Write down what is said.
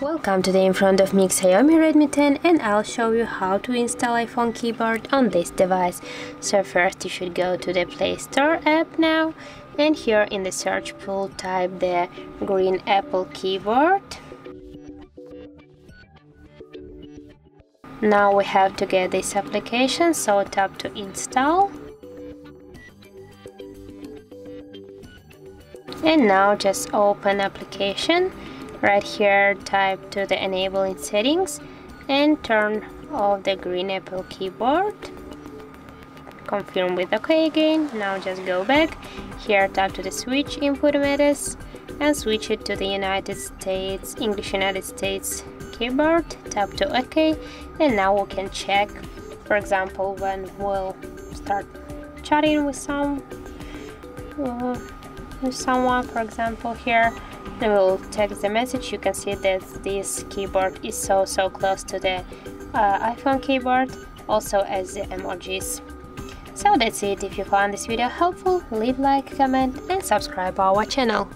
Welcome, today in front of me is Xiaomi Redmi 10 and I'll show you how to install iPhone keyboard on this device. So first you should go to the Play Store app now, and here in the search pool type the Green Apple Keyboard. Now we have to get this application, so tap to install. And now just open application. Right here type to the enabling settings and turn off the Green Apple Keyboard. Confirm with OK again. Now just go back. Here tap to the switch input methods and switch it to the United States, English United States keyboard. Tap to OK, and now we can check, for example, when we'll start chatting with someone, for example, here. I will text the message. You can see that this keyboard is so close to the iPhone keyboard, also as the emojis. So that's it. If you found this video helpful, leave like, comment and subscribe our channel.